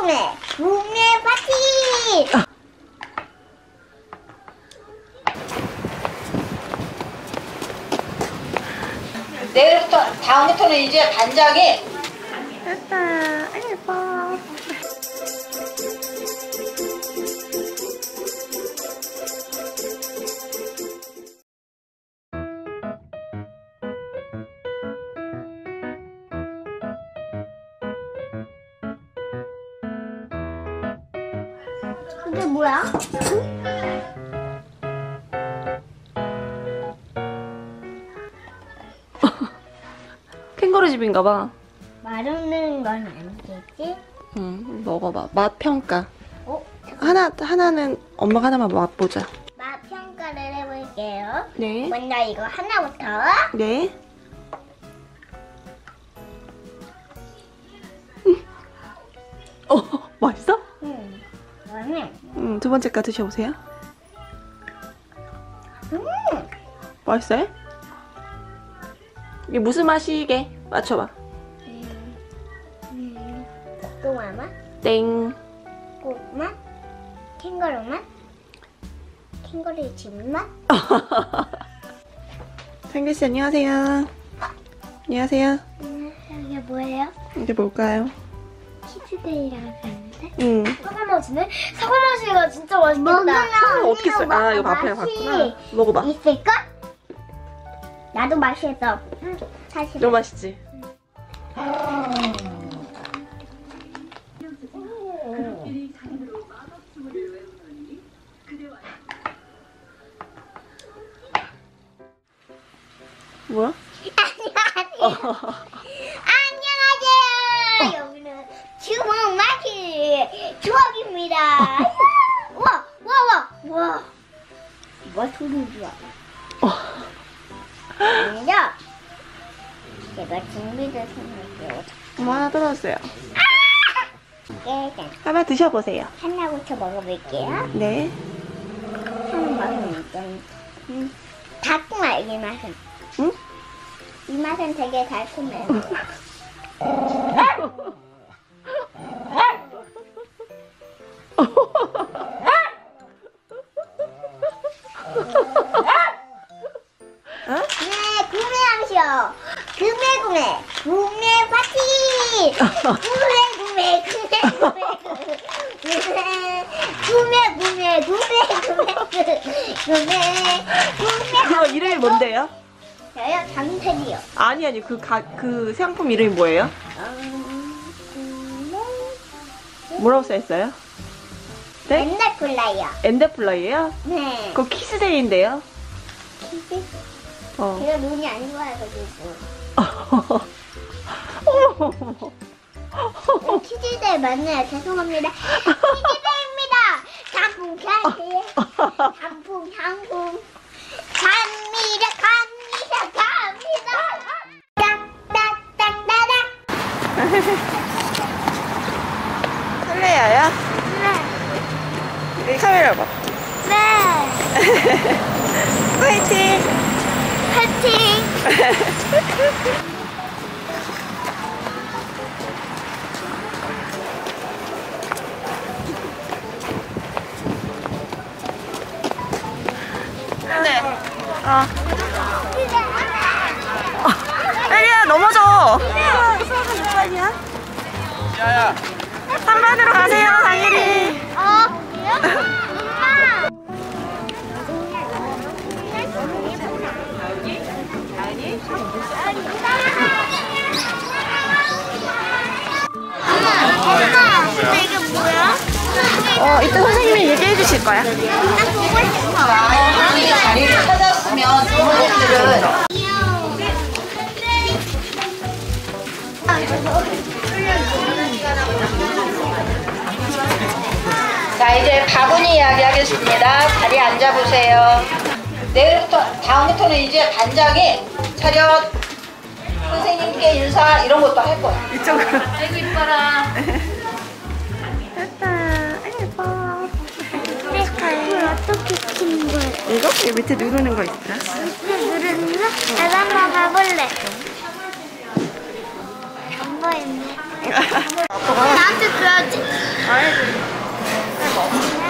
구매 구매 파티! 내일부터 다음부터는 이제 반장이 아빠 아니 예뻐 이게 뭐야? 캥거루 집인가봐. 맛없는 건 아니겠지? 응, 먹어봐. 맛 평가. 어? 하나는 엄마가 하나만 맛보자. 맛 평가를 해볼게요. 네. 먼저 이거 하나부터. 네. 맛있어? 응. 맛있네. 응, 두 번째 거 드셔보세요. 맛있어요? 이게 무슨 맛이게? 맞춰봐. 고구마 맛? 땡. 고구마? 캥거루 맛? 캥거루의 집 맛? 상규씨 안녕하세요. 안녕하세요. 이게 뭐예요? 이게 뭘까요? 키즈데이라고 하는데? 응. 사과 맛이네? 사과 맛이가 진짜 맛있겠다. 먹으면 어떻게 쓸? 아 이거 밥에 봤구나. 먹어봐. 있을까? 나도 맛있어. 응, 사실. 너무 맛있지? 응. 뭐야? 안녕하세요. 여기는 주먹 마키 주먹입니다. 와. 뭐 소리 좋아. 먼저 제가 준비를 해놓을게요. 뭐 하나 떨어졌어요. 한번 드셔보세요. 하나부터 먹어볼게요. 네. 한번 먹어볼게요. 달콤해 이 맛은. 응? 이 맛은 되게 달콤해요. 구매 파티! 구매. 그거 이름이 뭔데요? 저요? 장태리요. 아니 그 상품 이름이 뭐예요? 뭐라고 써있어요? 네? 엔더플라이요. 엔더플라이요? 네. 그거 키즈데이인데요? 키즈? 제가 눈이 안 좋아가지고. 키즈데이 맞나요? 죄송합니다. 키즈데이입니다. 단풍. 갑니다. 딱딱딱딱딱. 설레야야? 네. 이 카메라 봐. 네. 화이팅. 네. 혜리야 넘어져. 혜리야. 3번으로 가세요, 강혜리. 엄마, 이게 뭐야? 이따 선생님이 얘기해 주실 거야. 나 보고 싶어. 한이가 자리를 찾았으면 부모님들은. 자, 이제 바구니 이야기하겠습니다. 자리 앉아보세요. 내일부터, 다음부터는 이제 반장이 차렷, 선생님께 인사 이런 것도 할 거야. 이쪽으로. 아이고, 이뻐라. 아빠, 아이고, 예뻐. 이걸 어떻게 키는 거야? 이거? 여기 밑에 누르는 거 있더라? 밑에 누르는 거? 나 한번 봐볼래. 안 보이네. 나한테 줘야지. 잘해줘.